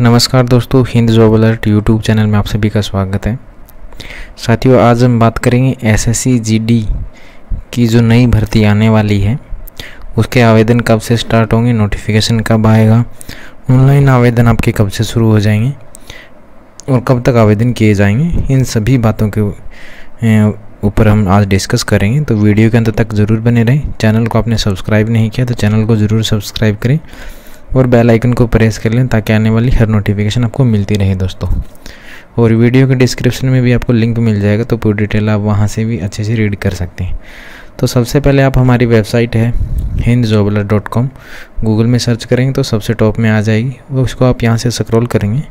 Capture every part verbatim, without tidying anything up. नमस्कार दोस्तों, Hind job alert YouTube channel में आप सभी का स्वागत है। साथियों, आज हम बात करेंगे एसएससी जीडी की जो नई भर्ती आने वाली है उसके आवेदन कब से स्टार्ट होंगे, नोटिफिकेशन कब आएगा, ऑनलाइन आवेदन आपके कब से शुरू हो जाएंगे और कब तक आवेदन किए जाएंगे। इन सभी बातों के ऊपर हम आज डिस्कस करेंगे, तो वीडियो के अंत तक ज़रूर बने रहें। चैनल को आपने सब्सक्राइब नहीं किया तो चैनल को ज़रूर सब्सक्राइब करें और बेल आइकन को प्रेस कर लें ताकि आने वाली हर नोटिफिकेशन आपको मिलती रहे दोस्तों। और वीडियो के डिस्क्रिप्शन में भी आपको लिंक मिल जाएगा, तो पूरी डिटेल आप वहां से भी अच्छे से रीड कर सकते हैं। तो सबसे पहले आप हमारी वेबसाइट है Hind job alert dot com, Google में सर्च करेंगे तो सबसे टॉप में आ जाएगी। वो उसको आप यहाँ से स्क्रॉल करेंगे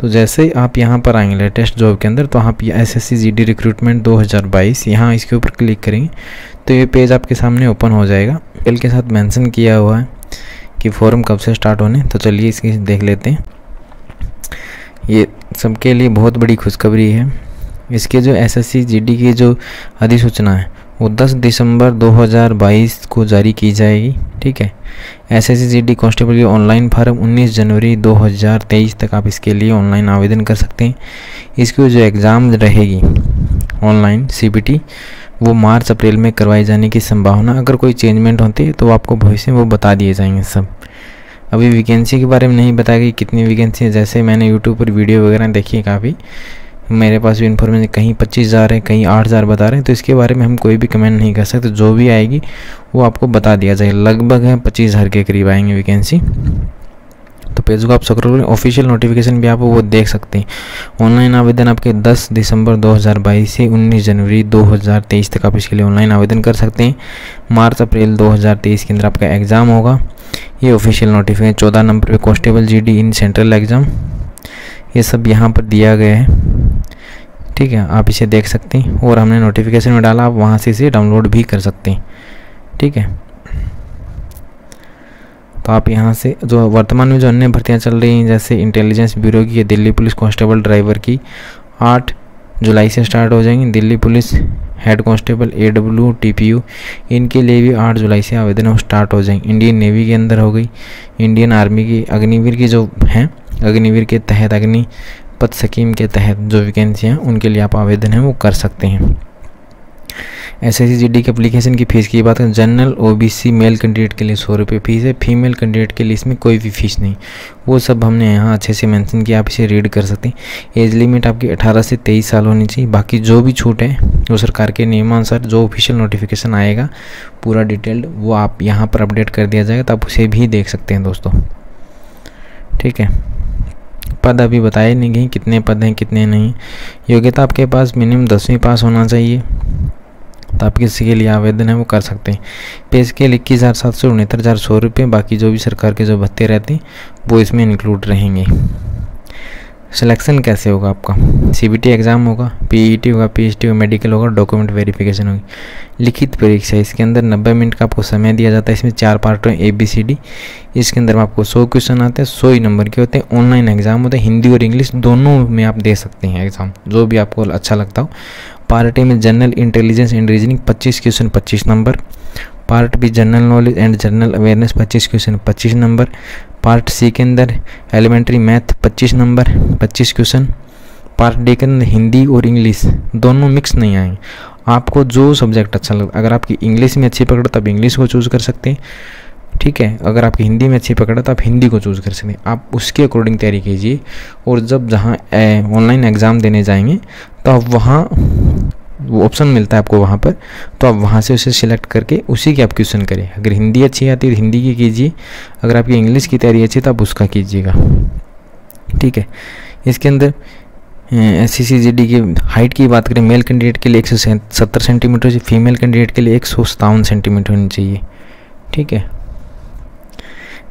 तो जैसे ही आप यहाँ पर आएंगे लेटेस्ट जॉब के अंदर, तो आप S S C G D recruitment दो हज़ार बाईस यहाँ इसके ऊपर क्लिक करेंगे तो ये पेज आपके सामने ओपन हो जाएगा। डिटेल के साथ मेंशन किया हुआ है कि फॉर्म कब से स्टार्ट होने, तो चलिए इसकी देख लेते हैं। ये सबके लिए बहुत बड़ी खुशखबरी है। इसके जो S S C G D की जो अधिसूचना है वो दस दिसंबर दो हज़ार बाईस को जारी की जाएगी। ठीक है, S S C G D constable के ऑनलाइन फार्म उन्नीस जनवरी दो हज़ार तेईस तक आप इसके लिए ऑनलाइन आवेदन कर सकते हैं। इसकी जो एग्ज़ाम रहेगी ऑनलाइन सीबीटी, वो मार्च अप्रैल में करवाई जाने की संभावना। अगर कोई चेंजमेंट होती है तो आपको भविष्य में वो बता दिए जाएंगे सब। अभी वैकेंसी के बारे में नहीं बताया गई कितनी वैकेंसी है। जैसे मैंने यूट्यूब पर वीडियो वगैरह देखी है काफ़ी, मेरे पास भी इन्फॉर्मेशन कहीं पच्चीस हज़ार है, कहीं आठ हज़ार बता रहे हैं, तो इसके बारे में हम कोई भी कमेंट नहीं कर सकते। जो भी आएगी वो आपको बता दिया जाएगा। लगभग है पच्चीस हज़ार के करीब आएंगे वैकेंसी। तो पेज को आप सक्रो करें, ऑफिशियल नोटिफिकेशन भी आप वो देख सकते हैं। ऑनलाइन आवेदन आपके दस दिसंबर दो हज़ार बाईस से उन्नीस जनवरी दो हज़ार तेईस तक आप इसके लिए ऑनलाइन आवेदन कर सकते हैं। मार्च अप्रैल दो हज़ार तेईस के अंदर आपका एग्ज़ाम होगा। ये ऑफिशियल नोटिफिकेशन चौदह नंबर पे constable GD in central exam, ये सब यहाँ पर दिया गया है। ठीक है, आप इसे देख सकते हैं और हमने नोटिफिकेशन में डाला, आप वहाँ से इसे डाउनलोड भी कर सकते हैं। ठीक है, तो आप यहाँ से जो वर्तमान में जो अन्य भर्तियाँ चल रही हैं, जैसे इंटेलिजेंस ब्यूरो की, दिल्ली पुलिस कांस्टेबल ड्राइवर की आठ जुलाई से स्टार्ट हो जाएंगी। Delhi police head constable AW TPU, इनके लिए भी आठ जुलाई से आवेदन स्टार्ट हो जाएंगे। इंडियन नेवी के अंदर हो गई, इंडियन आर्मी की, अग्निवीर की जो हैं, अग्निवीर के तहत अग्निपथ स्कीम के तहत जो वैकेंसी हैं उनके लिए आप आवेदन है वो कर सकते हैं। S S C G D के एप्लीकेशन की फ़ीस की बात करें, जनरल ओबीसी मेल कैंडिडेट के लिए सौ रुपये फ़ीस है। फीमेल कैंडिडेट के लिए इसमें कोई भी फीस नहीं, वो सब हमने यहाँ अच्छे से मेंशन किया, आप इसे रीड कर सकते हैं। एज लिमिट आपकी अठारह से तेईस साल होनी चाहिए। बाकी जो भी छूट है वो सरकार के नियमानुसार जो ऑफिशियल नोटिफिकेशन आएगा पूरा डिटेल्ड वो आप यहाँ पर अपडेट कर दिया जाएगा, तो आप उसे भी देख सकते हैं दोस्तों। ठीक है, पद अभी बताए नहीं गए कितने पद हैं कितने नहीं। योग्यता आपके पास मिनिमम दसवीं पास होना चाहिए, तो आप किसी के लिए आवेदन है वो कर सकते हैं। पे स्केल इक्कीस हज़ार सात सौ उनहत्तर हज़ार सौ रुपये, बाकी जो भी सरकार के जो भत्ते रहते हैं वो इसमें इंक्लूड रहेंगे। सिलेक्शन कैसे होगा आपका? सीबीटी एग्ज़ाम होगा, पीईटी होगा, पीएसटी होगा, मेडिकल होगा, डॉक्यूमेंट वेरिफिकेशन होगी। लिखित परीक्षा, इसके अंदर नब्बे मिनट का आपको समय दिया जाता है। इसमें चार पार्ट हैं, ए बी सी डी। इसके अंदर आपको सौ क्वेश्चन आते हैं, सौ ही नंबर के होते हैं। ऑनलाइन एग्ज़ाम होते हैं, हिंदी और इंग्लिश दोनों में आप दे सकते हैं एग्ज़ाम, जो भी आपको अच्छा लगता हो। पार्ट ए में जनरल इंटेलिजेंस एंड रीजनिंग पच्चीस क्वेश्चन पच्चीस number. Part B general knowledge and general awareness पच्चीस क्वेश्चन पच्चीस नंबर। पार्ट सी के अंदर एलिमेंट्री मैथ पच्चीस नंबर पच्चीस क्वेश्चन। पार्ट डी के अंदर हिंदी और इंग्लिश दोनों मिक्स नहीं आएंगे, आपको जो सब्जेक्ट अच्छा लगता। अगर आपकी इंग्लिश में अच्छी पकड़ तो आप इंग्लिश को चूज़ कर सकते हैं। ठीक है, अगर आपकी हिंदी में अच्छी पकड़ तो आप हिंदी को चूज़ कर सकते हैं। आप उसके अकॉर्डिंग तैयारी कीजिए, और जब जहाँ ऑनलाइन एग्ज़ाम देने जाएंगे तो आप वहाँ वो ऑप्शन मिलता है आपको वहाँ पर, तो आप वहाँ से उसे सिलेक्ट करके उसी के आप क्वेश्चन करें। अगर हिंदी अच्छी आती है तो हिंदी की कीजिए, अगर आपकी इंग्लिश की तैयारी अच्छी है तो आप उसका कीजिएगा। ठीक है, इसके अंदर S C C G D की हाइट की बात करें, मेल कैंडिडेट के लिए एक सौ सत्तर सेंटीमीटर से, फीमेल कैंडिडेट के लिए एक सौ सत्तावन सेंटीमीटर होनी चाहिए। ठीक है,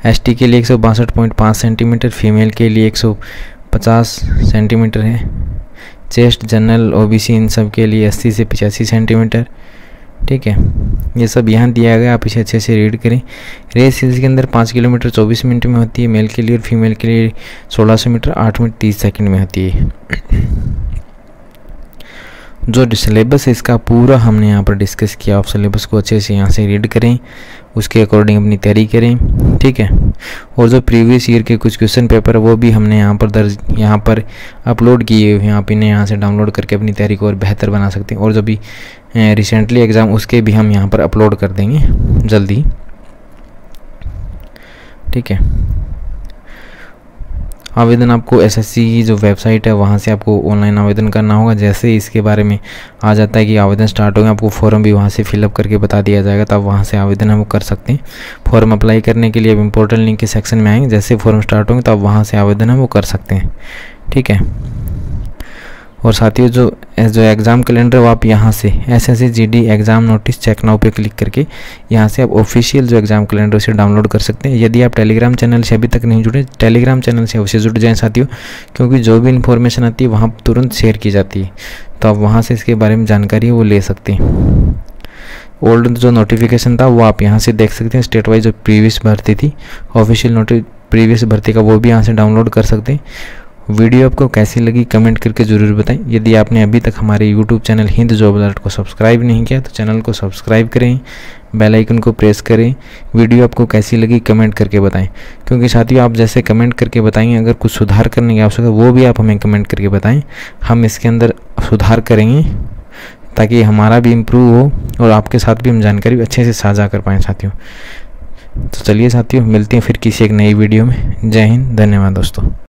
एस टी के लिए एक सौ बासठ पॉइंट पाँच सेंटीमीटर, फीमेल के लिए एक सौ पचास सेंटीमीटर है। चेस्ट, जनरल, ओबीसी, इन सब के लिए अस्सी से पचासी सेंटीमीटर। ठीक है, ये सब यहाँ दिया गया, आप इसे अच्छे से रीड करें। रेस इसके अंदर पाँच किलोमीटर चौबीस मिनट में होती है मेल के लिए, और फीमेल के लिए सोलह सौ मीटर आठ मिनट तीस सेकंड में होती है। जो सिलेबस है इसका पूरा हमने यहाँ पर डिस्कस किया, आप सिलेबस को अच्छे से यहाँ से रीड करें उसके अकॉर्डिंग अपनी तैयारी करें, ठीक है। और जो प्रीवियस ईयर के कुछ क्वेश्चन पेपर वो भी हमने यहाँ पर दर्ज यहाँ पर अपलोड किए हुए हैं, आप इन्हें यहाँ से डाउनलोड करके अपनी तैयारी को और बेहतर बना सकते हैं। और जो भी रिसेंटली एग्ज़ाम उसके भी हम यहाँ पर अपलोड कर देंगे जल्दी, ठीक है। आवेदन आपको एसएससी की जो वेबसाइट है वहाँ से आपको ऑनलाइन आवेदन करना होगा। जैसे इसके बारे में आ जाता है कि आवेदन स्टार्ट होगा, आपको फॉर्म भी वहाँ से फिलअप करके बता दिया जाएगा, तब वहाँ से आवेदन हम कर सकते हैं। फॉर्म अप्लाई करने के लिए अब इम्पोर्टेंट लिंक के सेक्शन में आएंगे, जैसे फॉर्म स्टार्ट होंगे तब वहाँ से आवेदन हम कर सकते हैं, ठीक है। और साथियों जो जो एग्ज़ाम कैलेंडर वो आप यहाँ से SSC GD exam notice check now पे क्लिक करके यहाँ से आप ऑफिशियल जो एग्ज़ाम कैलेंडर उसे डाउनलोड कर सकते हैं। यदि आप टेलीग्राम चैनल से अभी तक नहीं जुड़े, टेलीग्राम चैनल से उसे जुड़ जाएं साथियों, क्योंकि जो भी इन्फॉर्मेशन आती है वहाँ तुरंत शेयर की जाती है, तो आप वहाँ से इसके बारे में जानकारी वो ले सकते हैं। ओल्ड जो नोटिफिकेशन था वो आप यहाँ से देख सकते हैं, स्टेट वाइज जो प्रीवियस भर्ती थी ऑफिशियल नोटिस प्रीवियस भर्ती का वो भी यहाँ से डाउनलोड कर सकते हैं। वीडियो आपको कैसी लगी कमेंट करके ज़रूर बताएं। यदि आपने अभी तक हमारे YouTube channel Hind job alert को सब्सक्राइब नहीं किया तो चैनल को सब्सक्राइब करें, बेल आइकन को प्रेस करें। वीडियो आपको कैसी लगी कमेंट करके बताएं, क्योंकि साथियों आप जैसे कमेंट करके बताएंगे अगर कुछ सुधार करने की आवश्यकता वो भी आप हमें कमेंट करके बताएँ, हम इसके अंदर सुधार करेंगे ताकि हमारा भी इम्प्रूव हो और आपके साथ भी हम जानकारी अच्छे से साझा कर पाएँ साथियों। तो चलिए साथियों मिलते हैं फिर किसी एक नई वीडियो में। जय हिंद, धन्यवाद दोस्तों।